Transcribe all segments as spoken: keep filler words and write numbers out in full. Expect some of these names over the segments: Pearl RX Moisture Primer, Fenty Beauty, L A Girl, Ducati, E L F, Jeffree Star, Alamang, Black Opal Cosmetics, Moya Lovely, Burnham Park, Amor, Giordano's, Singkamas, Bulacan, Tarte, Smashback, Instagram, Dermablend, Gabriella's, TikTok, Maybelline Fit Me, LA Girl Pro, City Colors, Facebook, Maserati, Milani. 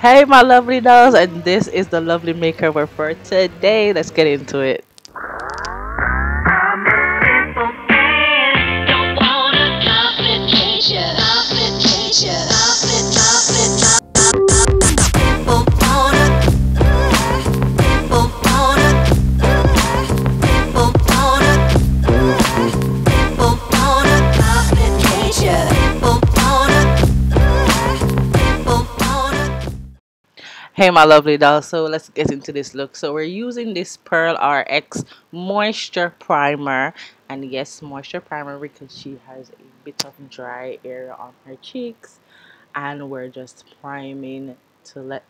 Hey my lovely dolls, and this is the lovely makeover for today. Let's get into it. Hey my lovely dolls, so let's get into this look. So we're using this Pearl R X Moisture Primer, and yes, moisture primer because she has a bit of dry area on her cheeks, and we're just priming to let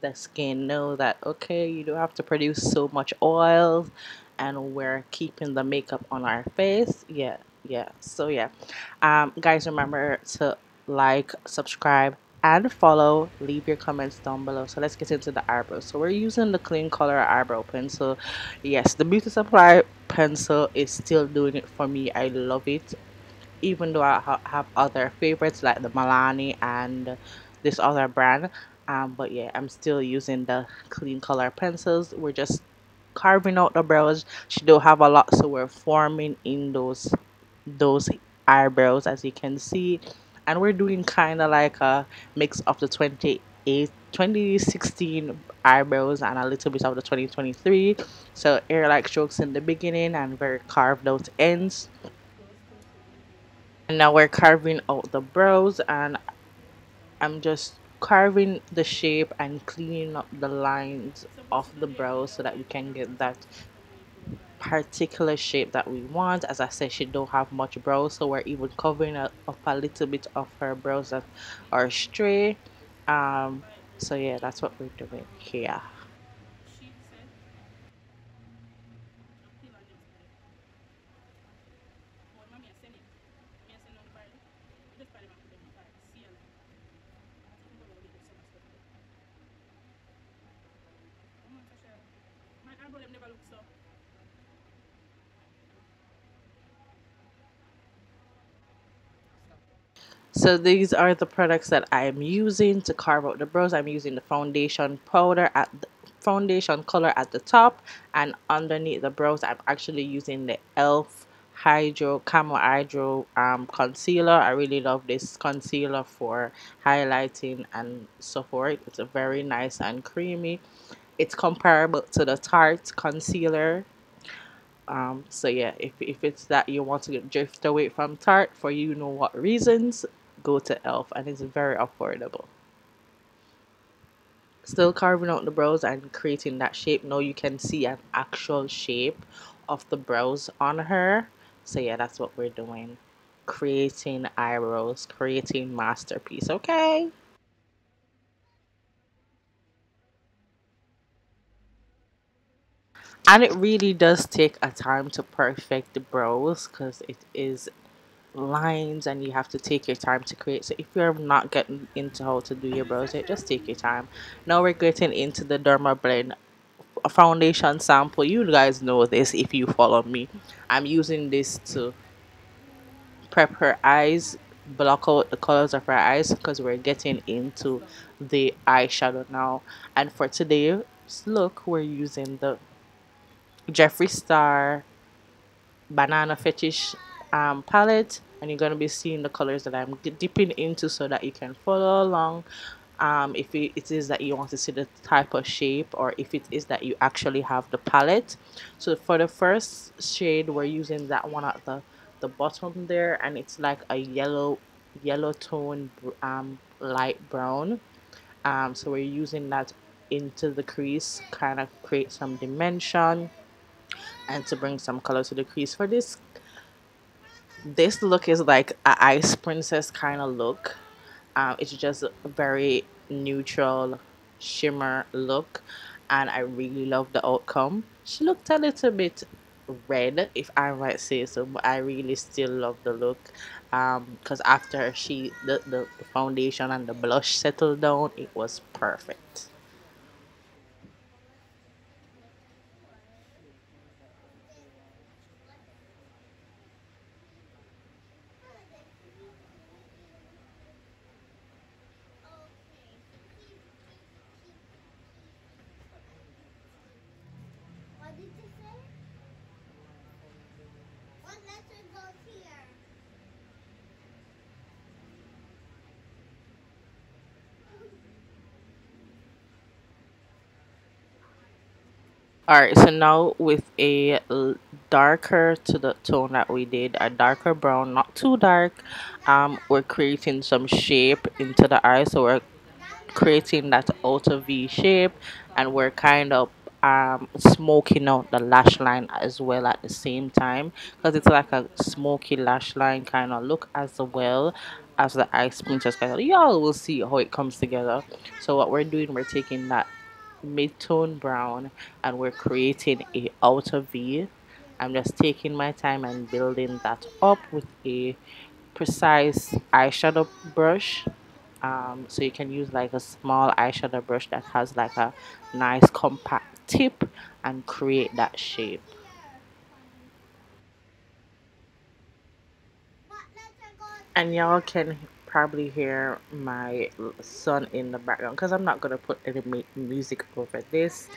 the skin know that okay, you don't have to produce so much oil, and we're keeping the makeup on our face. Yeah, yeah. So yeah, um, guys, remember to like, subscribe, and follow. Leave your comments down below. So let's get into the eyebrows. So we're using the clean color eyebrow pencil. Yes, the Beauty Supply pencil is still doing it for me. I love it, even though I ha have other favorites like the Milani and this other brand, um but yeah, I'm still using the clean color pencils. We're just carving out the brows. She don't have a lot, so we're forming in those those eyebrows, as you can see. And we're doing kind of like a mix of the twenty sixteen eyebrows and a little bit of the twenty twenty-three. So air-like strokes in the beginning and very carved out ends. And now we're carving out the brows, and I'm just carving the shape and cleaning up the lines of the brows so that we can get that particular shape that we want. As I said, she don't have much brows, so we're even covering up a little bit of her brows that are straight. Um so yeah, that's what we're doing here. So these are the products that I am using to carve out the brows. I'm using the foundation powder at the foundation color at the top, and underneath the brows I'm actually using the E L F Hydro Camo Hydro um, concealer. I really love this concealer for highlighting and so forth. It's a very nice and creamy. It's comparable to the Tarte concealer. Um, so yeah, if, if it's that you want to drift away from Tarte for you know what reasons, go to E L F, and it's very affordable. Still carving out the brows and creating that shape. Now you can see an actual shape of the brows on her. So yeah, that's what we're doing, creating eyebrows, creating masterpiece. Okay. And it really does take a time to perfect the brows because it is lines and you have to take your time to create. So if you're not getting into how to do your brows yet, just take your time. Now we're getting into the Dermablend foundation sample. You guys know this if you follow me. I'm using this to prep her eyes, block out the colors of her eyes, because we're getting into the eyeshadow now. And for today's look, we're using the Jeffree Star Banana Fetish Um, palette, and you're going to be seeing the colors that I'm dipping into so that you can follow along um, if it, it is that you want to see the type of shape, or if it is that you actually have the palette. So for the first shade, we're using that one at the, the bottom there, and it's like a yellow yellow tone, um, light brown. Um, so we're using that into the crease, kind of create some dimension and to bring some color to the crease. For this This look is like an ice princess kind of look. Um, it's just a very neutral shimmer look, and I really love the outcome. She looked a little bit red, if I might say so, but I really still love the look. Um, because after she the, the the foundation and the blush settled down, it was perfect. All right, so now with a darker to the tone that we did, a darker brown, not too dark, um we're creating some shape into the eye. So we're creating that outer V shape, and we're kind of um smoking out the lash line as well at the same time, because it's like a smoky lash line kind of look as well as the eye splinters. Kind of, y'all will see how it comes together. So what we're doing, we're taking that mid-tone brown and we're creating a outer V. I'm just taking my time and building that up with a precise eyeshadow brush. Um, so you can use like a small eyeshadow brush that has like a nice compact tip and create that shape. And y'all can probably hear my son in the background because I'm not gonna put any music over this.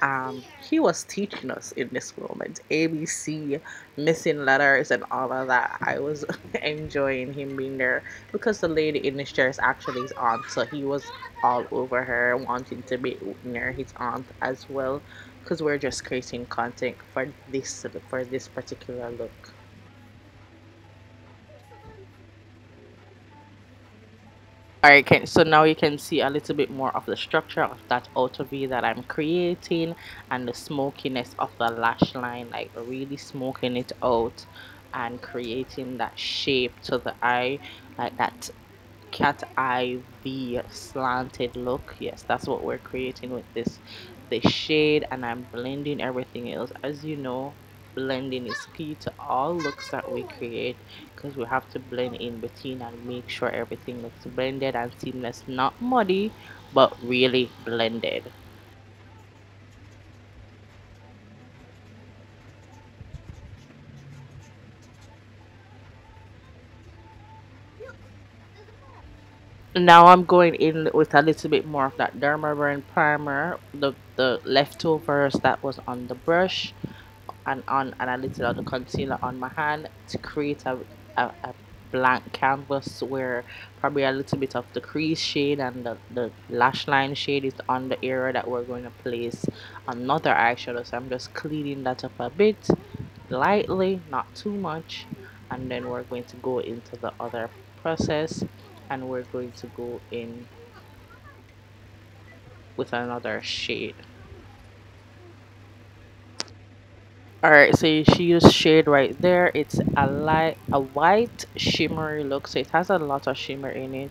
Um, he was teaching us in this moment A B C, missing letters and all of that. I was enjoying him being there because the lady in this chair is actually his aunt, so he was all over her wanting to be near his aunt as well, because we're just creating content for this for this particular look. Alright, okay, so now you can see a little bit more of the structure of that outer V that I'm creating and the smokiness of the lash line, like really smoking it out and creating that shape to the eye, like that cat eye V slanted look. Yes, that's what we're creating with this, this shade, and I'm blending everything else. As you know, blending is key to all looks that we create, because we have to blend in between and make sure everything looks blended and seamless, not muddy but really blended. Now I'm going in with a little bit more of that Dermablend primer, the the leftovers that was on the brush, and on and a little of the concealer on my hand to create a, a, a blank canvas where probably a little bit of the crease shade and the, the lash line shade is on the area that we're going to place another eyeshadow. So I'm just cleaning that up a bit, lightly, not too much, and then we're going to go into the other process, and we're going to go in with another shade. Alright, so she used shade right there. It's a light, a white shimmery look, so it has a lot of shimmer in it,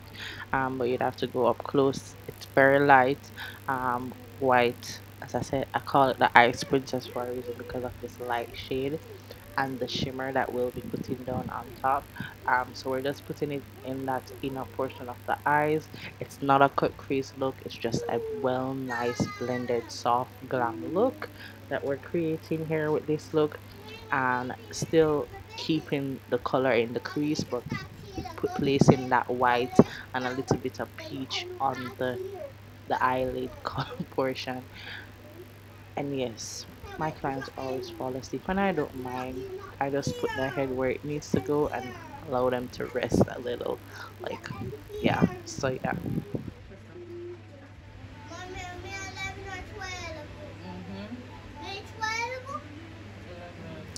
um, but you'd have to go up close. It's very light, um, white. As I said, I call it the ice princess for a reason because of this light shade and the shimmer that we'll be putting down on top. Um, so we're just putting it in that inner portion of the eyes. It's not a cut crease look, it's just a well nice blended soft glam look that we're creating here with this look, and still keeping the color in the crease but placing that white and a little bit of peach on the the eyelid color portion. And yes, my clients always fall asleep and I don't mind. I just put their head where it needs to go and allow them to rest a little, like, yeah. So yeah,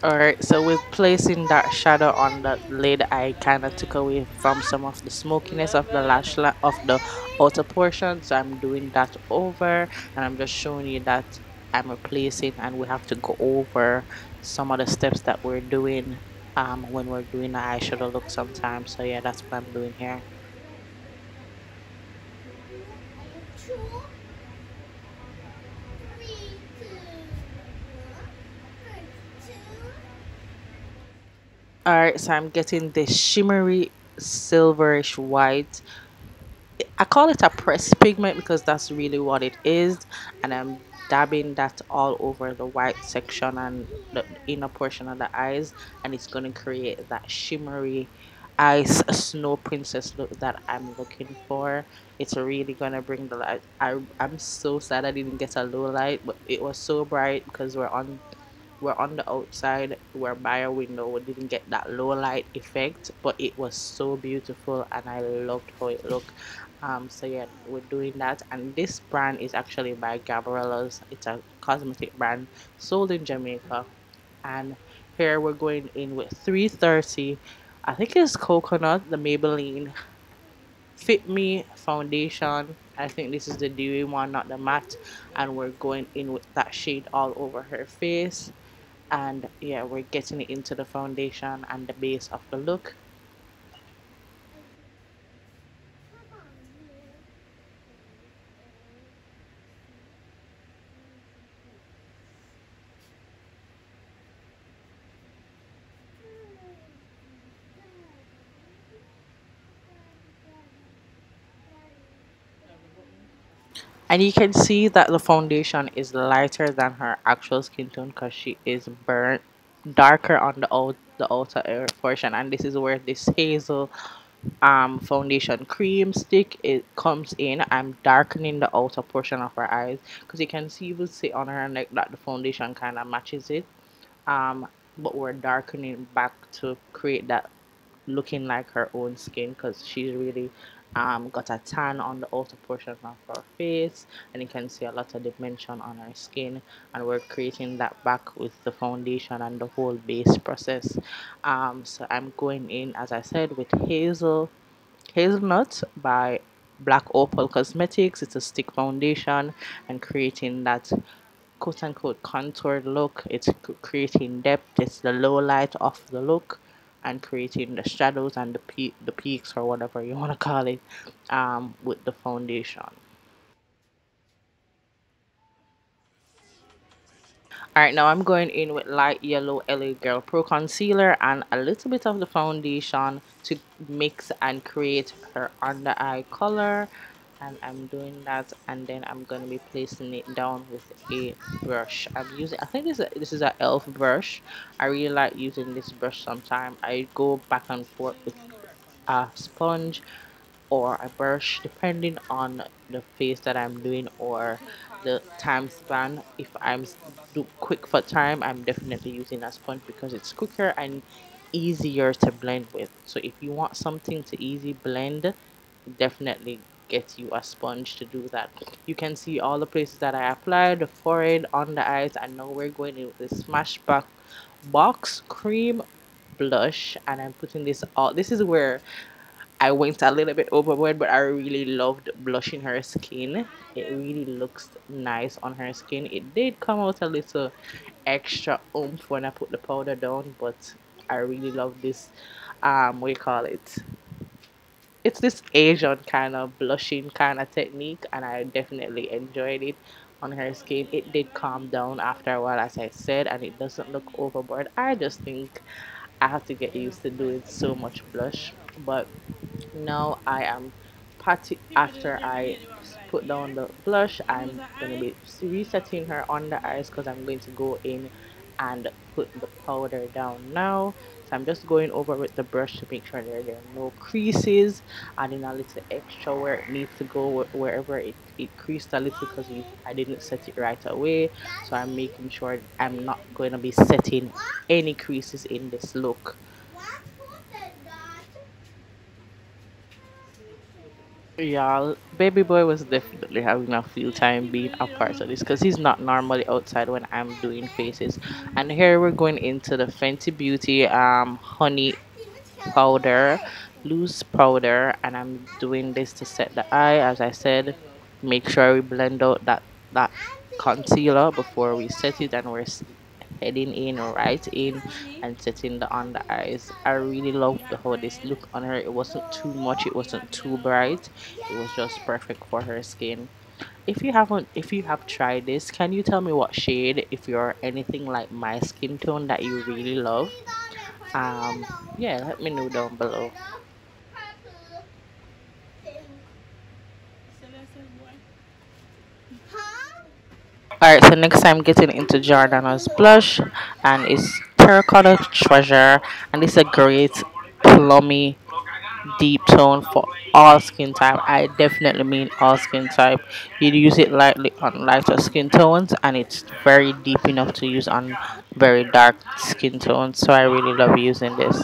alright, so with placing that shadow on the lid, I kind of took away from some of the smokiness of the lash line of the outer portion, so I'm doing that over, and I'm just showing you that I'm replacing, and we have to go over some of the steps that we're doing um, when we're doing the eyeshadow look sometimes. So yeah, that's what I'm doing here. Alright, so I'm getting this shimmery silverish white. I call it a pressed pigment because that's really what it is, and I'm dabbing that all over the white section and the inner portion of the eyes, and it's going to create that shimmery ice snow princess look that I'm looking for. It's really going to bring the light. I, I'm so sad I didn't get a low light, but it was so bright because we're on we're on the outside, we're by a window, we didn't get that low light effect, but it was so beautiful and I loved how it looked. Um, so yeah, we're doing that, and this brand is actually by Gabriella's. It's a cosmetic brand sold in Jamaica, and here we're going in with three thirty. I think it's coconut, the Maybelline Fit Me foundation. I think this is the dewy one, not the matte, and we're going in with that shade all over her face. And yeah, we're getting it into the foundation and the base of the look. And you can see that the foundation is lighter than her actual skin tone because she is burnt darker on the out the outer portion. And this is where this hazel um foundation cream stick it comes in. I'm darkening the outer portion of her eyes because you can see, you will see on her neck that the foundation kind of matches it. Um, but we're darkening back to create that looking like her own skin, because she's really Um, got a tan on the outer portion of her face, and you can see a lot of dimension on her skin, and we're creating that back with the foundation and the whole base process. Um, so I'm going in, as I said, with hazel hazelnut by Black Opal Cosmetics. It's a stick foundation, and creating that quote-unquote contoured look. It's creating depth. It's the low light of the look, and creating the shadows and the pe the peaks, or whatever you want to call it, um, with the foundation. Alright, now I'm going in with light yellow L A Girl Pro Concealer and a little bit of the foundation to mix and create her under eye color. And I'm doing that, and then I'm going to be placing it down with a brush. I'm using, I think this is a, this is an E L F brush. I really like using this brush sometimes. I go back and forth with a sponge or a brush depending on the face that I'm doing or the time span. If I'm do quick for time, I'm definitely using a sponge because it's quicker and easier to blend with. So if you want something to easy blend, definitely get you a sponge to do that. You can see all the places that I applied, the forehead, on the eyes, and now we're going in with the Smashback box cream blush, and I'm putting this all. This is where I went a little bit overboard, but I really loved blushing her skin. It really looks nice on her skin. It did come out a little extra oomph when I put the powder down, but I really love this. Um, we call it. It's this Asian kind of blushing kind of technique, and I definitely enjoyed it on her skin. It did calm down after a while, as I said, and it doesn't look overboard. I just think I have to get used to doing so much blush, but now I am patty. After I put down the blush, I'm going to be resetting her under eyes because I'm going to go in and put the powder down now. So I'm just going over with the brush to make sure there, there are no creases, adding a little extra where it needs to go, wherever it, it creased a little because I didn't set it right away. So I'm making sure I'm not going to be setting any creases in this look. Y'all, baby boy was definitely having a few time being a part of this because he's not normally outside when I'm doing faces. And here we're going into the Fenty Beauty um honey powder, loose powder, and I'm doing this to set the eye. As I said, make sure we blend out that that concealer before we set it, and we're heading in right in and setting the under eyes. I really loved how this looked on her. It wasn't too much, it wasn't too bright, it was just perfect for her skin. If you haven't, if you have tried this, can you tell me what shade, if you're anything like my skin tone, that you really love? Um yeah, let me know down below. Alright, so next I'm getting into Giordano's blush, and it's Terracotta Treasure, and it's a great plummy deep tone for all skin type. I definitely mean all skin type. You use it lightly on lighter skin tones, and it's very deep enough to use on very dark skin tones, so I really love using this.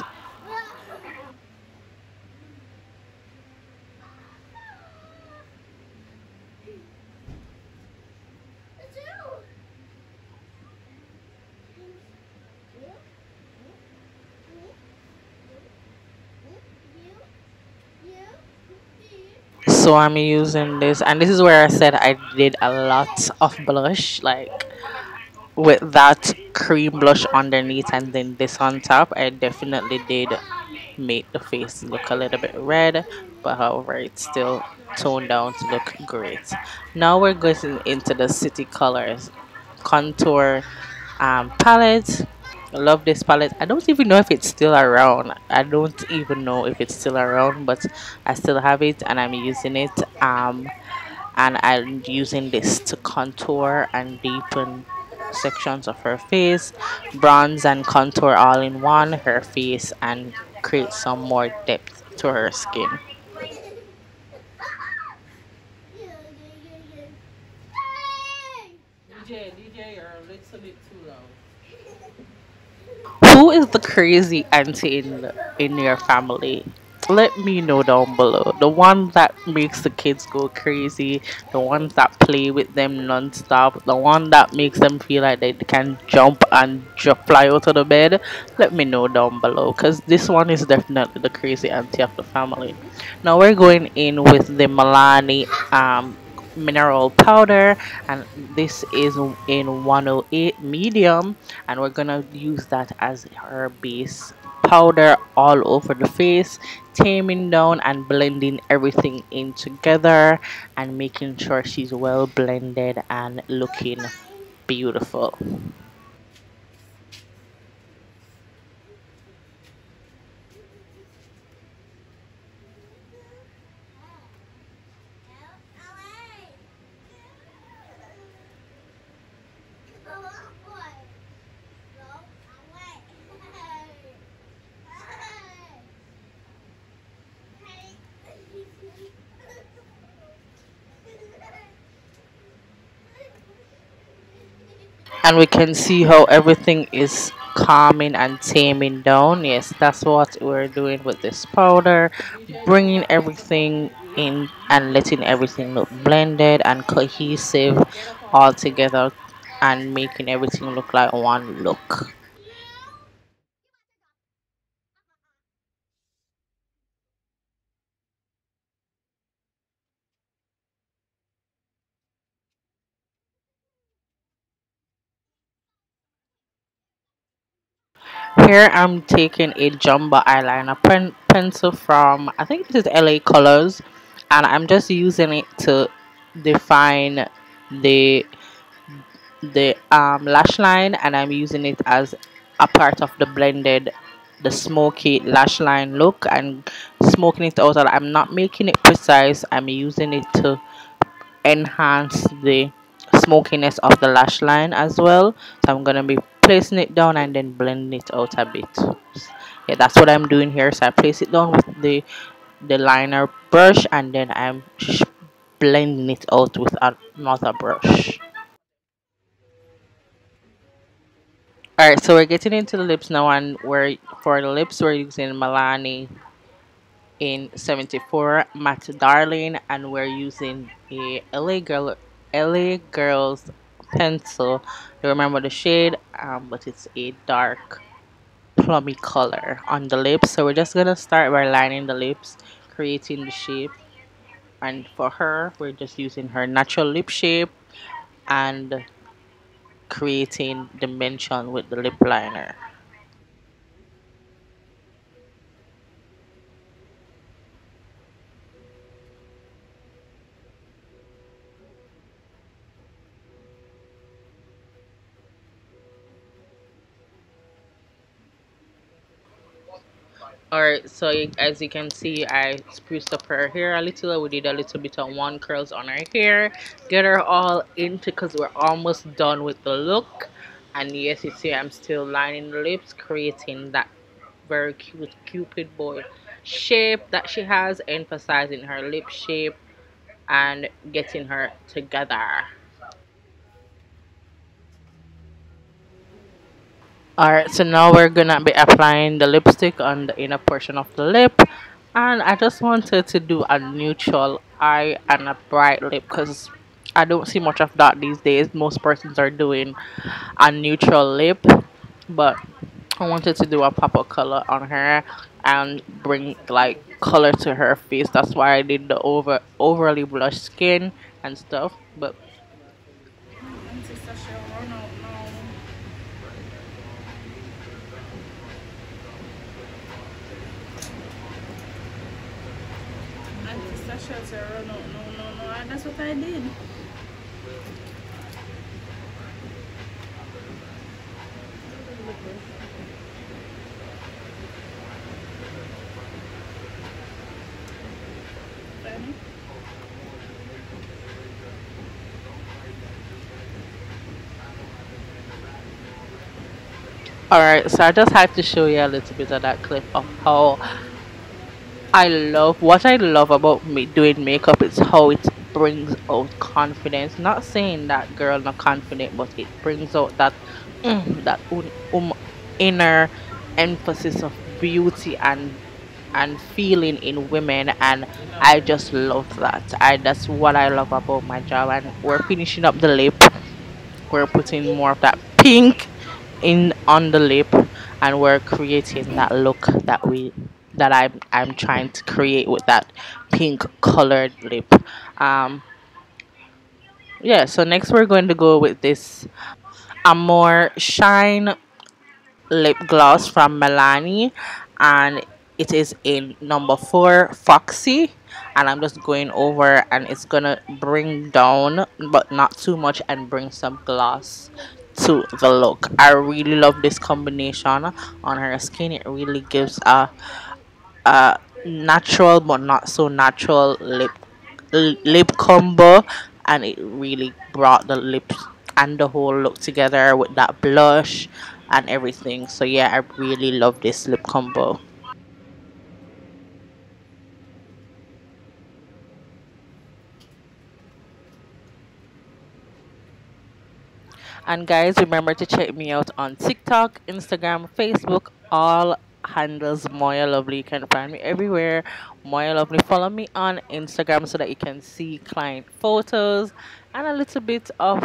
so I'm using this, and this is where I said I did a lot of blush, like with that cream blush underneath and then this on top. I definitely did make the face look a little bit red, but however it's still toned down to look great. Now we're going into the City Colors contour um, palette. I love this palette. I don't even know if it's still around. I don't even know if it's still around, but I still have it and I'm using it, um, and I'm using this to contour and deepen sections of her face, bronze and contour all in one, her face, and create some more depth to her skin. D J, D J, you're a little bit too loud. Who is the crazy auntie in the, in your family? Let me know down below. The one that makes the kids go crazy, the ones that play with them non-stop, the one that makes them feel like they can jump and fly out of the bed. Let me know down below, because this one is definitely the crazy auntie of the family. Now we're going in with the Milani um, mineral powder, and this is in one oh eight medium, and we're gonna use that as her base powder all over the face, taming down and blending everything in together and making sure she's well blended and looking beautiful. And we can see how everything is calming and taming down. Yes, that's what we're doing with this powder, bringing everything in and letting everything look blended and cohesive all together and making everything look like one look. Here I'm taking a jumbo eyeliner pen pencil from, I think this is L A Colors, and I'm just using it to define the the um, lash line, and I'm using it as a part of the blended, the smoky lash line look, and smoking it out. I'm not making it precise. I'm using it to enhance the smokiness of the lash line as well. So I'm gonna be placing it down and then blending it out a bit. Yeah, that's what I'm doing here. So I place it down with the the liner brush, and then I'm sh blending it out with another brush. All right, so we're getting into the lips now, and we're for the lips we're using Milani in seventy-four Matte Darling, and we're using a L A Girl L A Girls pencil. I remember the shade, um, but it's a dark plummy color on the lips. So we're just gonna start by lining the lips, creating the shape, and for her we're just using her natural lip shape and creating dimension with the lip liner. Alright, so as you can see, I spruced up her hair a little. We did a little bit of one curls on her hair, get her all into, because we're almost done with the look. And yes, you see I'm still lining the lips, creating that very cute cupid bow shape that she has, emphasizing her lip shape and getting her together. Alright, so now we're gonna be applying the lipstick on the inner portion of the lip, and I just wanted to do a neutral eye and a bright lip, because I don't see much of that these days. Most persons are doing a neutral lip, but I wanted to do a pop of color on her and bring like color to her face. That's why I did the over overly blush skin and stuff. But that's what I did. Alright, so I just have to show you a little bit of that clip of how I love, what I love about me doing makeup is how it brings out confidence. Not saying that girl not confident, but it brings out that mm, that un, um, inner emphasis of beauty and and feeling in women, and I just love that. I that's what I love about my job. And we're finishing up the lip. We're putting more of that pink in on the lip, and we're creating that look that we that I'm I'm trying to create with that pink colored lip. Um yeah, so next we're going to go with this Amor Shine lip gloss from Milani, and it is in number four, Foxy, and I'm just going over, and it's gonna bring down but not too much and bring some gloss to the look. I really love this combination on her skin. It really gives a a natural but not so natural lip lip combo, and it really brought the lips and the whole look together with that blush and everything. So yeah, I really love this lip combo. And guys, remember to check me out on TikTok, Instagram, Facebook, all handles Moya Lovely. You can find me everywhere, Moya Lovely. Follow me on Instagram so that you can see client photos and a little bit of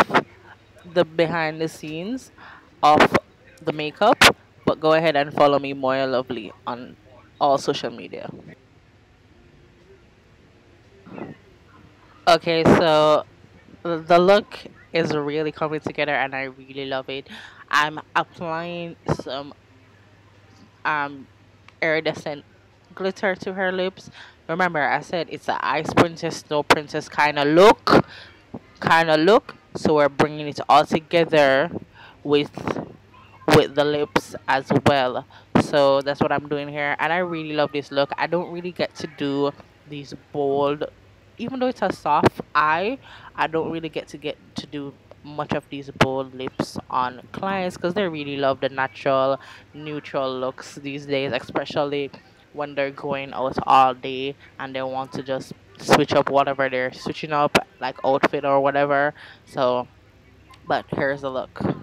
the behind the scenes of the makeup. But go ahead and follow me, Moya Lovely, on all social media. Okay, so the look is really coming together and I really love it. I'm applying some um iridescent glitter to her lips. Remember, I said it's an ice princess, snow princess kind of look kind of look so we're bringing it all together with with the lips as well. So that's what I'm doing here, and I really love this look. I don't really get to do these bold, even though it's a soft eye, I don't really get to get to do much of these bold lips on clients because they really love the natural, neutral looks these days, especially when they're going out all day and they want to just switch up whatever they're switching up, like outfit or whatever. So, but here's the look.